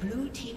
Blue team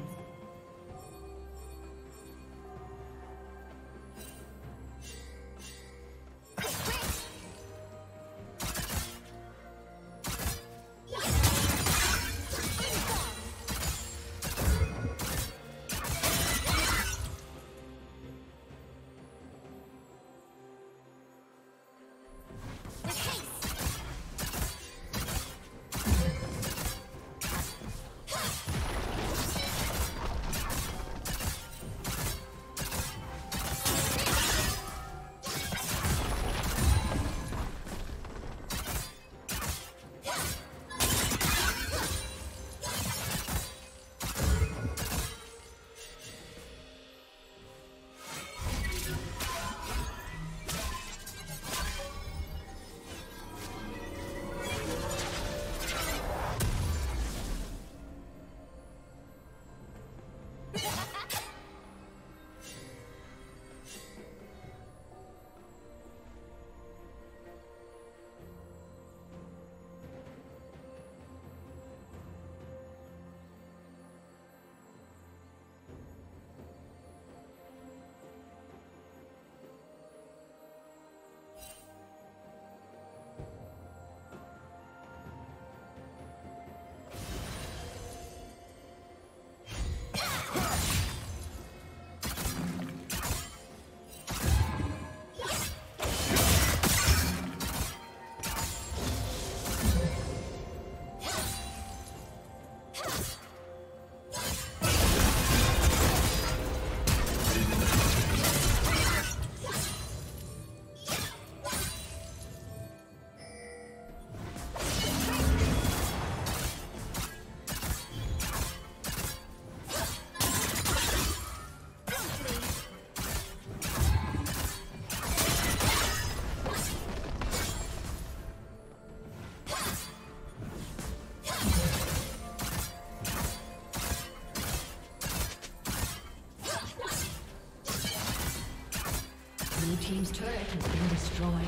Team's turret has been destroyed.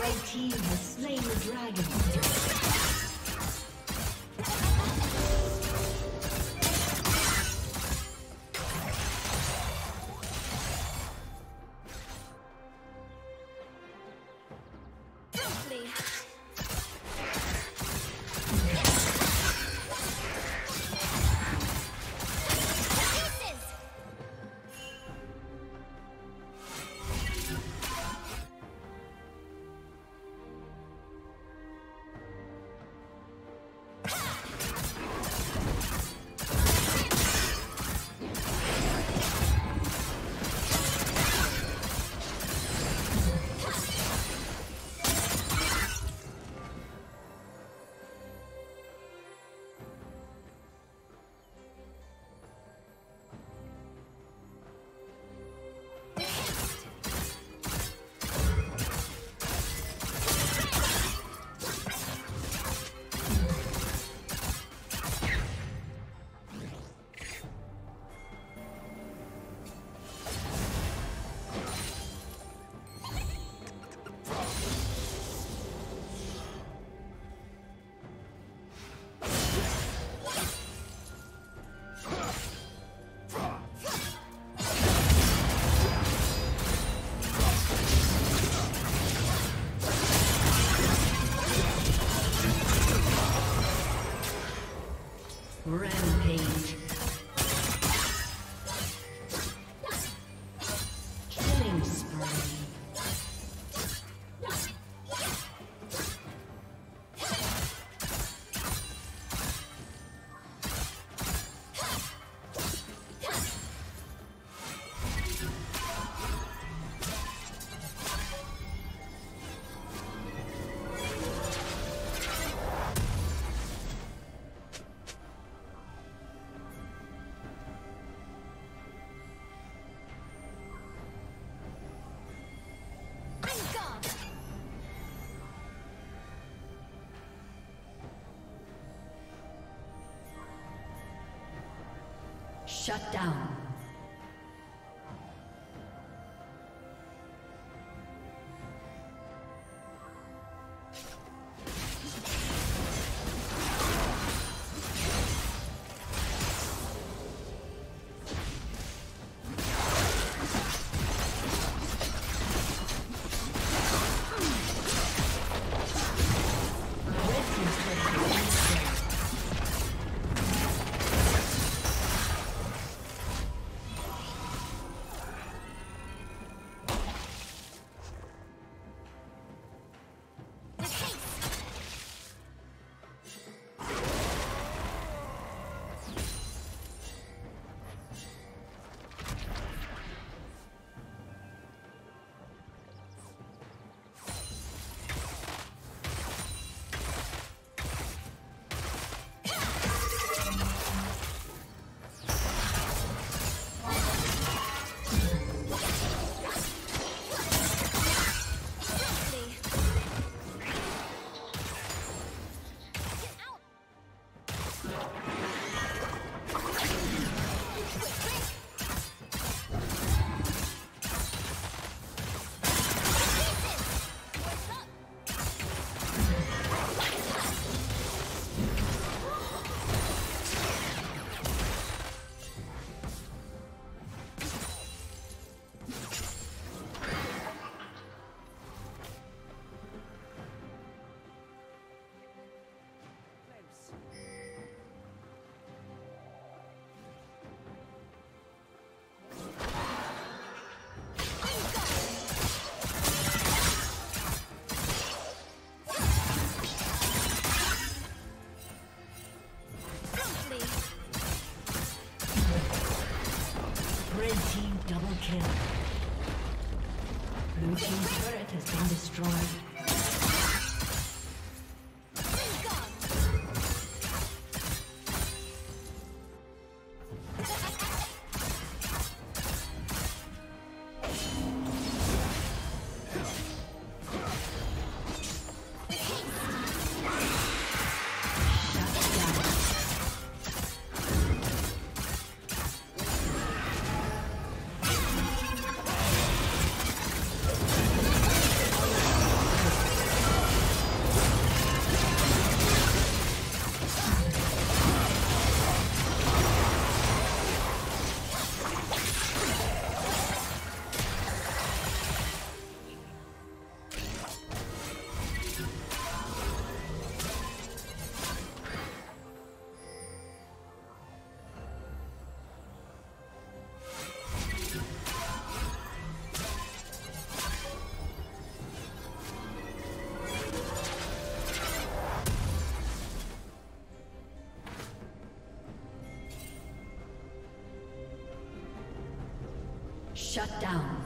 Red team has slain the dragon. Rampage. Killing spree. Shut down. destroyed. Shut down.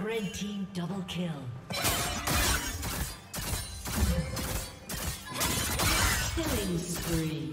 Red team double kill. Killing spree.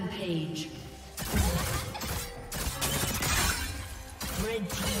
Rampage. Red team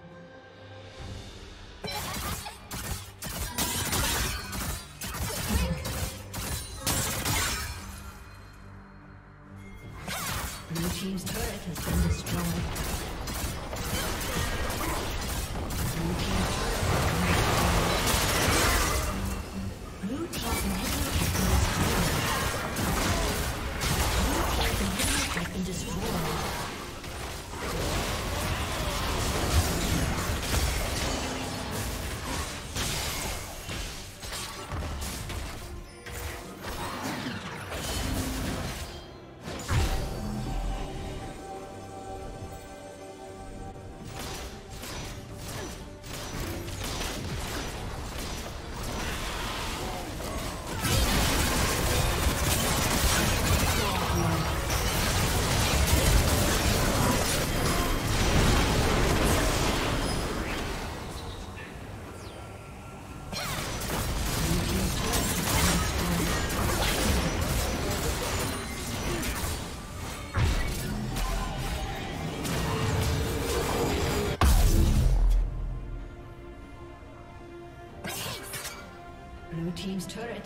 Blue team's turret has been destroyed. Blue team's turret